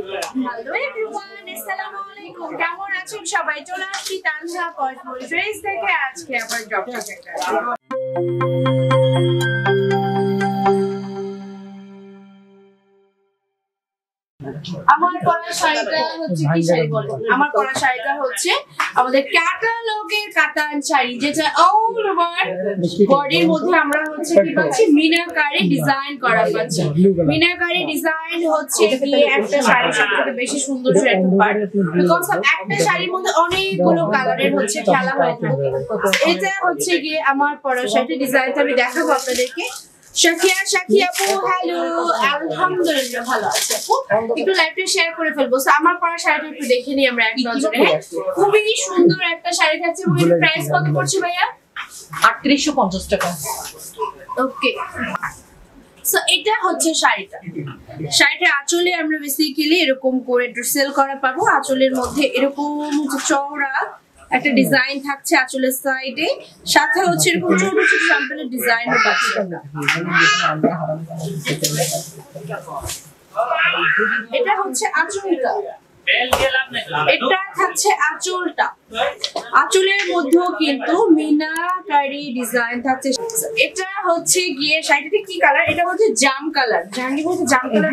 Hello everyone, Assalamualaikum. কেমন আছেন সবাই? চলে আসছি তানহা কসমো ড্রেস থেকে আজকে আবার ড্রপ করতে। আমার পরা শাড়িটা হচ্ছে কি শাড়ি বলবো? আমার পরা শাড়িটা হচ্ছে আমাদের ক্যাটালগের কাতান শাড়ি, যেটা অল ওভার বডির মধ্যে আমরা হচ্ছে কি পাচ্ছি মিনাকারি ডিজাইন করা পাচ্ছি। মিনাকারি ডিজাইন হচ্ছে কি একটা শাড়ি সবথেকে বেশি সুন্দর একটা পার্ট, বিকজ একটা শাড়ির মধ্যে অনেকগুলো কালারের হচ্ছে খেলা হয়। এটা হচ্ছে গিয়ে আমার পরা শাড়িটা, ডিজাইনটা আমি দেখাবো আপনাদেরকে। আমার পরা শাড়িটা একটু দেখে নিই আমরা এক নজরে। খুবই সুন্দর একটা শাড়ি থাকছে। প্রাইস কত পড়ছে ভাইয়া? ৩৮৫০ টাকা। ওকে, এটা হচ্ছে শাড়িটা। শাড়িটার আঁচলে আমরা বেসিক্যালি এরকম করে ড্রেসেল করা পাবো। আঁচলের মধ্যে এরকম চওড়া একটা ডিজাইন থাকছে আঁচলের সাইডে, সাথে হচ্ছে এরকম ছোট ছোট স্যাম্পলের ডিজাইনও পাচ্ছি। এটা হচ্ছে আঁচলটা, এটা থাকছে আঁচলটা। আঁচলের মধ্যেও কিন্তু মিনাকারি ডিজাইন থাকছে। এটা হচ্ছে গিয়ে শাড়িটাতে কি কালার? এটা হচ্ছে জাম কালার। জাহাঙ্গীর বলছে জাম কালার,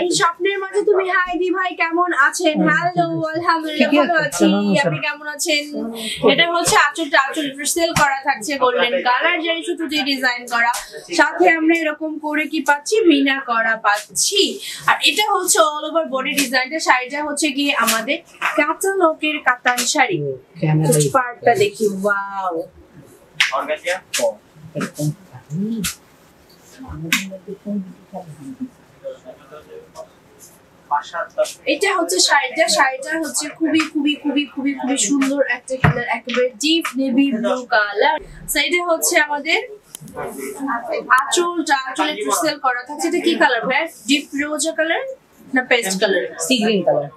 এই স্বপ্নের মাঝে তুমি। হাই দি ভাই, কেমন আছেন? হ্যালো, আলহামদুলিল্লাহ ভালো আছি, আপনি কেমন আছেন? এটা হচ্ছে আঁচলটা। আঁচল সেল করা থাকছে গোল্ডেন কালার, জারি সুতো দিয়ে ডিজাইন করা, সাথে আমরা এরকম করে কি পাচ্ছি মিনা করা পাচ্ছি। আর এটা হচ্ছে অল ওভার বডি ডিজাইনটা। শাড়িটা হচ্ছে গিয়ে আমাদের ক্যাটালগের কাতান শাড়ি। পার্টটা দেখি, ওয়াও। অর্গানজা কম এরকম এটা হচ্ছে শাড়িটা। শাড়িটা হচ্ছে খুবই খুবই খুবই খুবই খুবই সুন্দর একটা কালার, একেবারে ডিপ নেভি ব্লু কালার। সেটা হচ্ছে আমাদের আঁচলটা। আঁচলে সেল করা থাকছে। এটা কি কালার ভাই? ডিপ রোজা কালার না paste colour? Sea green colour.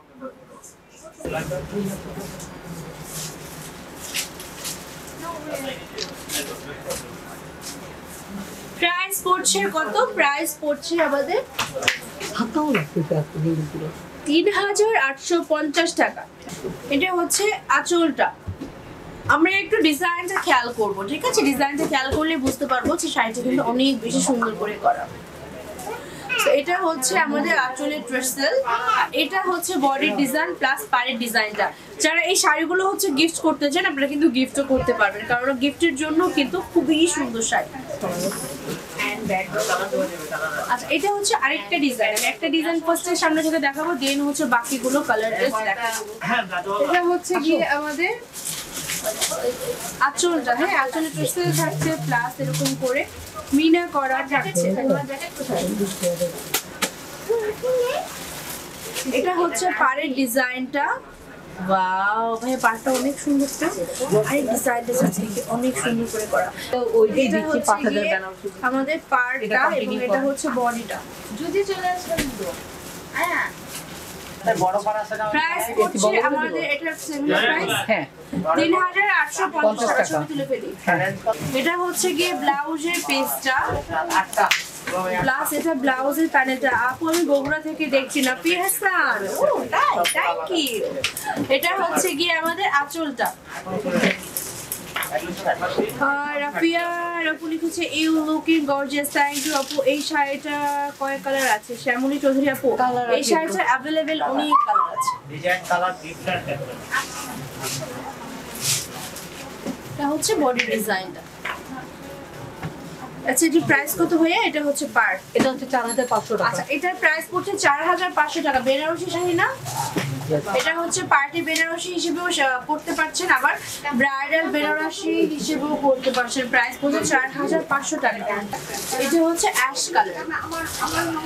Price পড়ছে কত? প্রাইস পড়ছে আমাদের ৩৮৫০ টাকা। এটা হচ্ছে আঁচলটা। আমরা একটু ডিজাইনটা খেয়াল করব, ঠিক আছে? ডিজাইনটা খেয়াল করলে বুঝতে পারবো যে শাড়িটা কিন্তু অনেক বেশি সুন্দর করে করা। এটা হচ্ছে আমাদের আঁচলের ট্রেসেল। এটা হচ্ছে বডি ডিজাইন প্লাস পাড়ের ডিজাইনটা। যারা এই শাড়িগুলো হচ্ছে গিফট করতে চান, আপনারা কিন্তু গিফটও করতে পারবেন, কারণ গিফটের জন্য কিন্তু খুবই সুন্দর শাড়ি। আচ্ছা, এটা হচ্ছে আরেকটা ডিজাইন। আমি একটা ডিজাইন ফার্স্টে সামনে থেকে দেখাবো, দেন হচ্ছে বাকিগুলো কালার ড্রেস দেখাবো। এটা হচ্ছে কি আমাদের আঁচলটা। হ্যাঁ, আঁচলের ট্রেসেল থাকছে প্লাস এরকম করে মিনা করা থাকছে। এটা হচ্ছে পাড়ের ডিজাইনটা। ওয়াও ভাই, পাড়টা অনেক সুন্দর। আর ডিজাইনটা থেকে অনেক সুন্দর করে করা। ওইটাই দেখি পাতাদার বানানো আমাদের পাড়টা, এবং এটা হচ্ছে বডিটা। যদি চলে আসেন তো হ্যাঁ, তাই বড় পাড় আছে না আমাদের। এটা সেমিনার প্রাইস হ্যাঁ ৩৮৫০ টাকা। তুলে ফেলি। এটা হচ্ছে গিয়ে ব্লাউজের পেজটা আটটা প্লাস এটা ব্লাউজের প্যানেলটা। আপু আমি বগুড়া থেকে দেখছি না পিহাসান, ও তাই, থ্যাংক ইউ। এটা হচ্ছে গিয়ে আমাদের আঁচলটা। রাফিয়া আপু লিখেছে you looking gorgeous, thank you আপু। এই শাড়িটা কয় কালার আছে? শ্যামলী চৌধুরী আপু, এই শাড়িটা অ্যাভেলেবেল অনেক কালার আছে। ডিজাইন কালার ডিফারেন্ট হচ্ছে বডি ডিজাইনটা। আচ্ছা, এটার প্রাইস কত ভাইয়া? এটা হচ্ছে পার, এটা হচ্ছে ৪৫০০ টাকা। আচ্ছা, এটার প্রাইস পড়ছে ৪৫০০ টাকা। বেনারসি শাড়ি না? এটা হচ্ছে পার্টি বেনারসি হিসেবেও পড়তে পারছেন, আবার ব্রাইডাল বেনারসি হিসেবেও পড়তে পারছেন। প্রাইস পড়ছে ৪৫০০ টাকা। এটা হচ্ছে অ্যাশ কালার,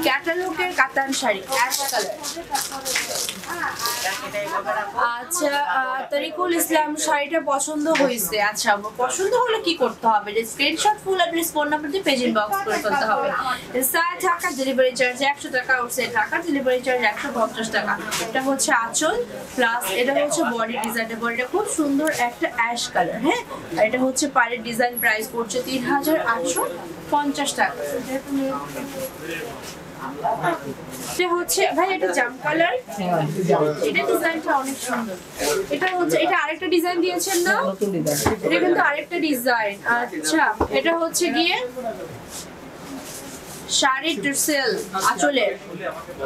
ক্যাটালগের কাতান শাড়ি, অ্যাশ কালার। আচ্ছা, তরিকুল ইসলাম শাড়িটা পছন্দ হয়েছে। আচ্ছা, পছন্দ হলে কি করতে হবে? যে screenshot full address phone number দিয়ে পেজ ইনবক্স করে ফেলতে হবে। ঢাকা ডেলিভারি চার্জ ১০০ টাকা, outside Dhaka delivery charge ১৫০ টাকা। এটা হচ্ছে আঁচল প্লাস এটা হচ্ছে বডি ডিজাইনেবল, এটা খুব সুন্দর একটা অ্যাশ কালার। হ্যাঁ, আর এটা হচ্ছে পাড়ের ডিজাইন, প্রাইস পড়ছে ৩,৮৫০ টাকা। এটা হচ্ছে ভাই এটা জাম কালার, এটা ডিজাইনটা অনেক সুন্দর। এটা হচ্ছে এটা আরেকটা ডিজাইন দিয়েছেন না, এটা কিন্তু আরেকটা ডিজাইন। আচ্ছা, এটা হচ্ছে গিয়ে শাড়ি টুসেল আঁচলের।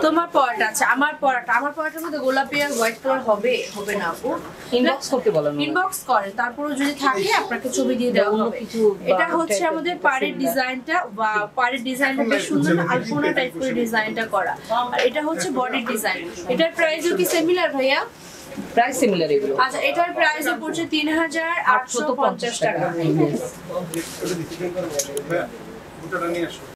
তোমার পরটা আছে, আমার পরটা, আমার পরটার মধ্যে গোলাপি আর হোয়াইট কালার হবে হবে না আপু? ইনবক্স করতে বলেন, ইনবক্স করেন, তারপরে যদি থাকে আপনাকে ছবি দিয়ে দেওয়া হবে। এটা হচ্ছে আমাদের পাড়ের ডিজাইনটা, বা পাড়ের ডিজাইনটা বেশ সুন্দর, আলপনা টাইপ করে ডিজাইনটা করা। আর এটা হচ্ছে বডির ডিজাইন। এটার প্রাইসও কি সিমিলার ভাইয়া? প্রাইস সিমিলার এগুলো। আচ্ছা, এটার প্রাইসও পড়ছে ৩,৮৫০ টাকা।